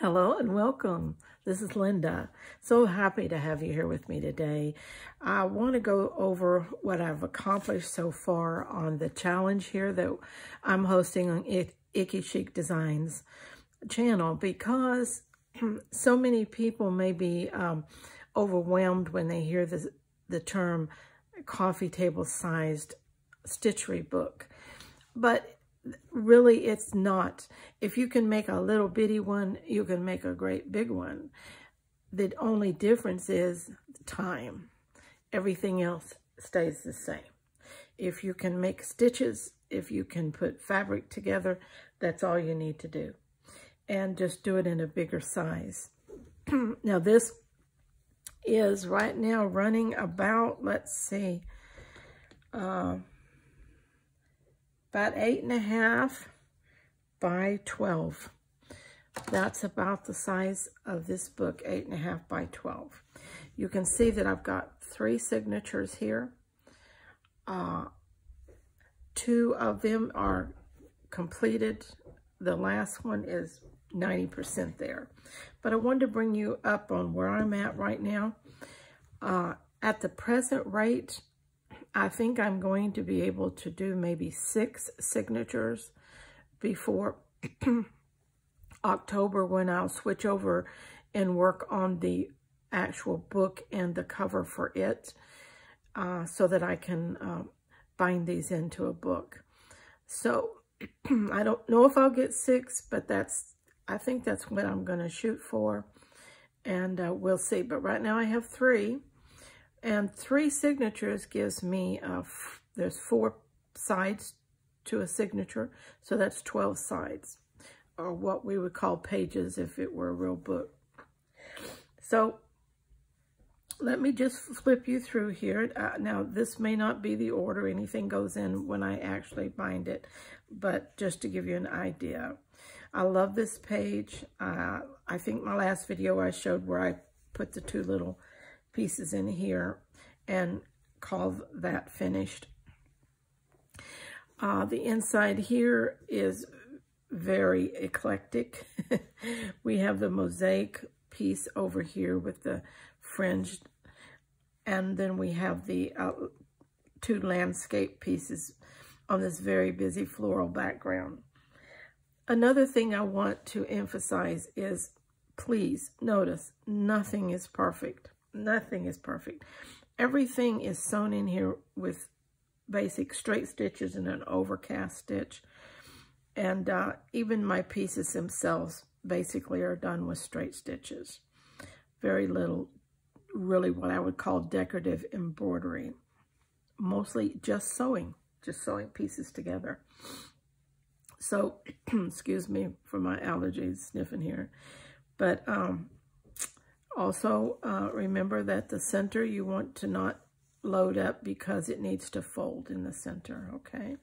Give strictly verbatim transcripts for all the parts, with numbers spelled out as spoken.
Hello and welcome. This is Linda. So happy to have you here with me today. I want to go over what I've accomplished so far on the challenge here that I'm hosting on Icky Chic Designs channel, because so many people may be um, overwhelmed when they hear the, the term coffee table-sized stitchery book. But really, it's not. If you can make a little bitty one, you can make a great big one. The only difference is time. Everything else stays the same. If you can make stitches, if you can put fabric together, that's all you need to do. And just do it in a bigger size. Now, this is right now running about, let's see, uh, about eight and a half by twelve. That's about the size of this book, eight and a half by twelve. You can see that I've got three signatures here. Uh, two of them are completed. The last one is ninety percent there. But I wanted to bring you up on where I'm at right now. Uh, at the present rate, I think I'm going to be able to do maybe six signatures before October, when I'll switch over and work on the actual book and the cover for it, uh, so that I can uh, bind these into a book. So I don't know if I'll get six, but that's, I think that's what I'm going to shoot for, and uh, we'll see. But right now I have three. And three signatures gives me, uh, f there's four sides to a signature, so that's twelve sides, or what we would call pages if it were a real book. So let me just flip you through here. Uh, now, this may not be the order anything goes in when I actually bind it, but just to give you an idea. I love this page. Uh, I think my last video I showed where I put the two little pieces in here and call that finished. Uh, the inside here is very eclectic. We have the mosaic piece over here with the fringed, and then we have the uh, two landscape pieces on this very busy floral background. Another thing I want to emphasize is, please notice, nothing is perfect. Nothing is perfect. Everything is sewn in here with basic straight stitches and an overcast stitch. And uh, even my pieces themselves basically are done with straight stitches. Very little, really what I would call decorative embroidery. Mostly just sewing, just sewing pieces together. So, excuse me for my allergies, sniffing here. But, um, Also, uh, remember that the center you want to not load up, because it needs to fold in the center, okay?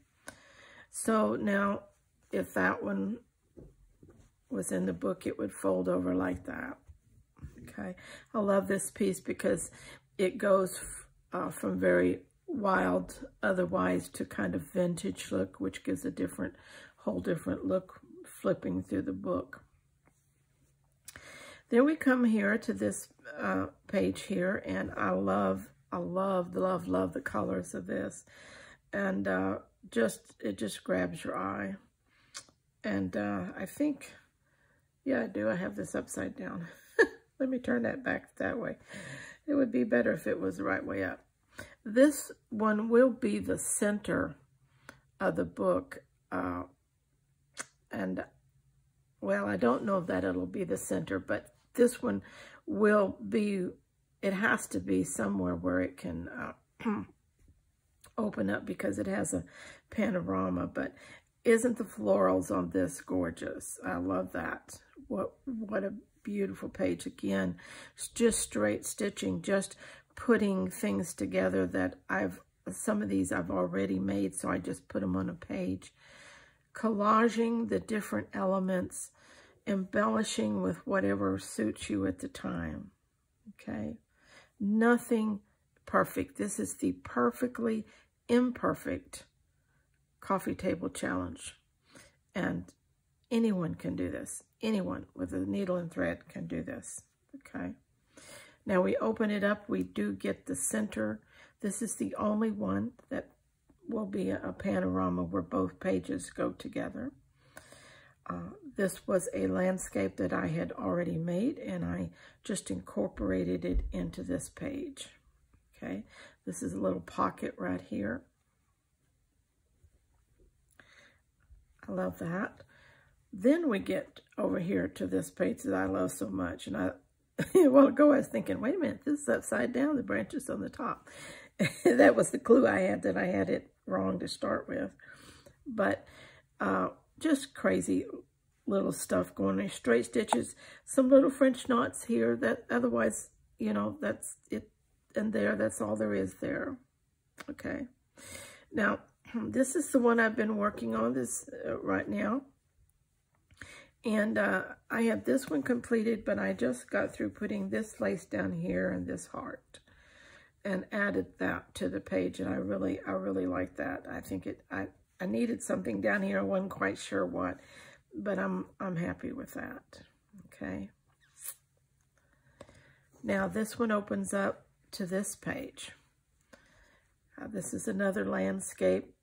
So now, if that one was in the book, it would fold over like that, okay? I love this piece because it goes uh, from very wild otherwise to kind of vintage look, which gives a different, whole different look flipping through the book. Then we come here to this uh, page here, and I love, I love, love, love the colors of this. And uh, just, it just grabs your eye. And uh, I think, yeah, I do. I have this upside down. Let me turn that back that way. It would be better if it was the right way up. This one will be the center of the book. Uh, and, well, I don't know that it'll be the center, but this one will be, it has to be somewhere where it can uh, open up, because it has a panorama. But isn't the florals on this gorgeous? I love that. What, what a beautiful page. Again, it's just straight stitching, just putting things together that I've, some of these I've already made, so I just put them on a page. Collaging the different elements, embellishing with whatever suits you at the time, okay? Nothing perfect. This is the Perfectly Imperfect Coffee Table Challenge, and anyone can do this. Anyone with a needle and thread can do this, okay? Now we open it up, we do get the center. This is the only one that will be a panorama where both pages go together. Uh, this was a landscape that I had already made, and I just incorporated it into this page, okay? This is a little pocket right here. I love that. Then we get over here to this page that I love so much. And I, a while ago, I was thinking, wait a minute, this is upside down, the branches on the top. That was the clue I had, that I had it wrong to start with. But uh, just crazy little stuff going in. Straight stitches, some little French knots here. That otherwise, you know, that's it. And there, that's all there is there. Okay. Now, this is the one I've been working on this uh, right now. And uh, I have this one completed, but I just got through putting this lace down here and this heart and added that to the page. And I really, I really like that. I think it, I, I needed something down here. I wasn't quite sure what, but I'm, I'm happy with that. Okay. Now this one opens up to this page. Uh, this is another landscape,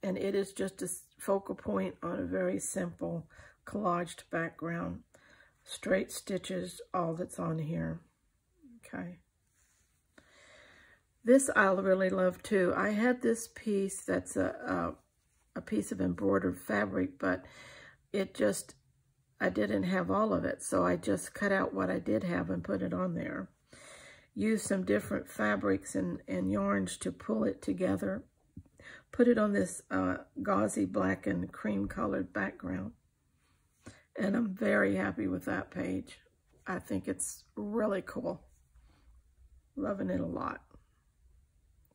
and it is just a focal point on a very simple collaged background, straight stitches, all that's on here, okay. This I really love too. I had this piece that's a, a, a piece of embroidered fabric, but it just, I didn't have all of it, so I just cut out what I did have and put it on there. Used some different fabrics and, and yarns to pull it together. Put it on this uh, gauzy black and cream colored background. And I'm very happy with that page. I think it's really cool. Loving it a lot.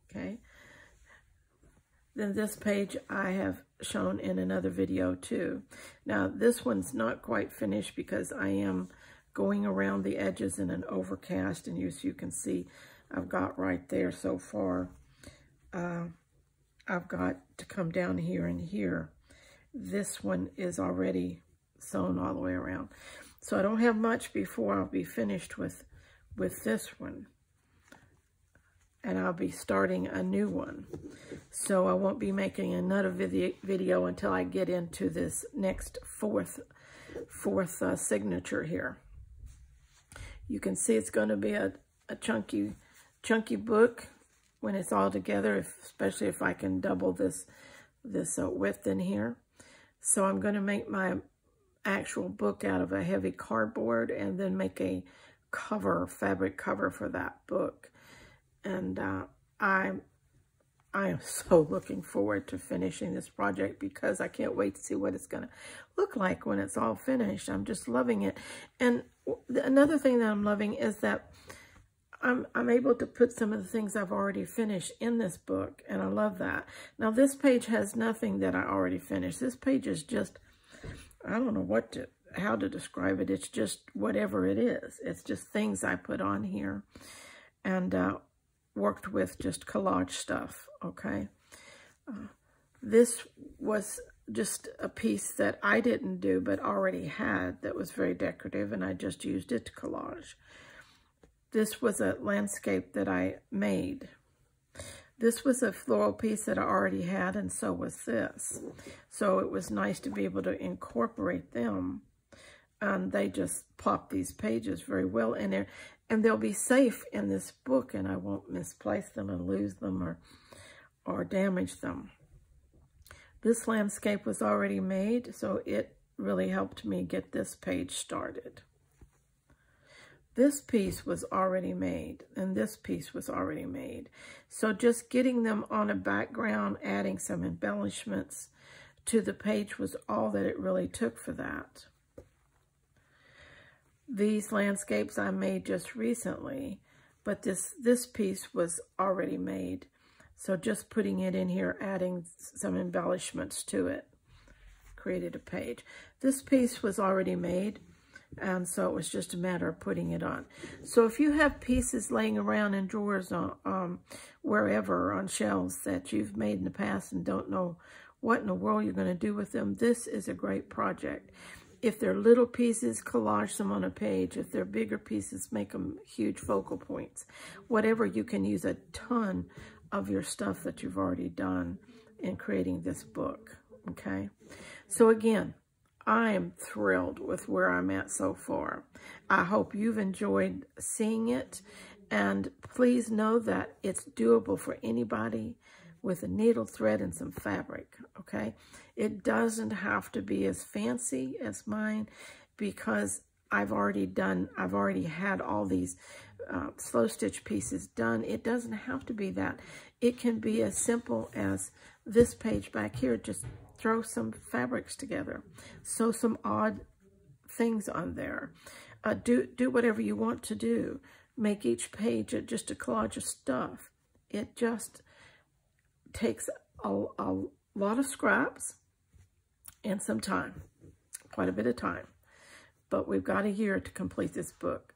Okay. Then this page I have shown in another video too. Now this one's not quite finished because I am going around the edges in an overcast, and as you can see, I've got right there so far. Uh, I've got to come down here and here. This one is already sewn all the way around. So I don't have much before I'll be finished with, with this one. And I'll be starting a new one. So I won't be making another video, video until I get into this next fourth, fourth uh, signature here. You can see it's going to be a, a chunky, chunky book when it's all together, if, especially if I can double this, this uh, width in here. So I'm going to make my actual book out of a heavy cardboard and then make a cover, fabric cover for that book. And uh, I, I am so looking forward to finishing this project because I can't wait to see what it's going to look like when it's all finished. I'm just loving it. And another thing that I'm loving is that I'm, I'm able to put some of the things I've already finished in this book, and I love that. Now this page has nothing that I already finished. This page is just, I don't know what to, how to describe it. It's just whatever it is. It's just things I put on here and uh, worked with just collage stuff, okay? Uh, this was just a piece that I didn't do but already had that was very decorative, and I just used it to collage. This was a landscape that I made. This was a floral piece that I already had, and so was this. So it was nice to be able to incorporate them. And they just pop these pages very well in there. And they'll be safe in this book, and I won't misplace them and lose them or, or damage them. This landscape was already made, so it really helped me get this page started. This piece was already made, and this piece was already made. So just getting them on a background, adding some embellishments to the page was all that it really took for that. These landscapes I made just recently, but this, this piece was already made. So just putting it in here, adding some embellishments to it, created a page. This piece was already made. And so it was just a matter of putting it on. So if you have pieces laying around in drawers, on, um, wherever, on shelves that you've made in the past and don't know what in the world you're going to do with them, this is a great project. If they're little pieces, collage them on a page. If they're bigger pieces, make them huge focal points. Whatever, you can use a ton of your stuff that you've already done in creating this book, okay? So again, I am thrilled with where I'm at so far. I hope you've enjoyed seeing it, and please know that it's doable for anybody with a needle, thread, and some fabric, okay? It doesn't have to be as fancy as mine, because I've already done, I've already had all these uh, slow stitch pieces done. It doesn't have to be that. It can be as simple as this page back here, just throw some fabrics together, sew some odd things on there. Uh, do, do whatever you want to do. Make each page just a collage of stuff. It just takes a, a lot of scraps and some time, quite a bit of time. But we've got a year to complete this book.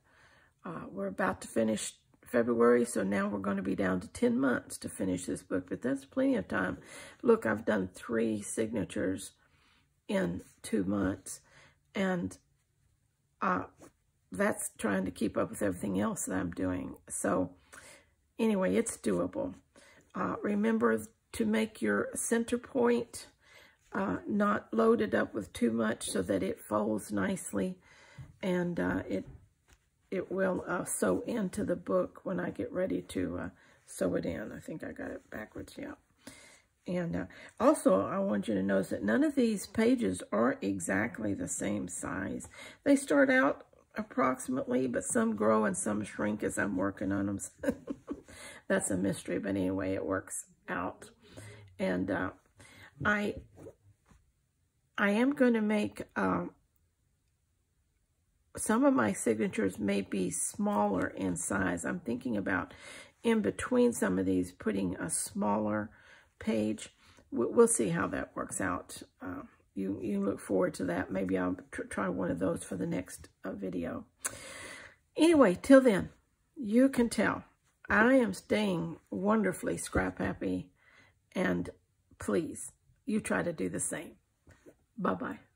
Uh, we're about to finish February, so now we're going to be down to ten months to finish this book, but that's plenty of time. Look, I've done three signatures in two months, and uh, that's trying to keep up with everything else that I'm doing. So anyway, it's doable. Uh, remember to make your center point uh, not loaded up with too much, so that it folds nicely, and uh, it It will uh, sew into the book when I get ready to uh, sew it in. I think I got it backwards, yeah. And uh, also, I want you to notice that none of these pages are exactly the same size. They start out approximately, but some grow and some shrink as I'm working on them. That's a mystery, but anyway, it works out. And uh, I, I am going to make... Uh, Some of my signatures may be smaller in size. I'm thinking about in between some of these putting a smaller page. We'll see how that works out. Uh, you, you look forward to that. Maybe I'll tr try one of those for the next uh, video. Anyway, till then, you can tell I am staying wonderfully scrap happy, and please, you try to do the same. Bye-bye.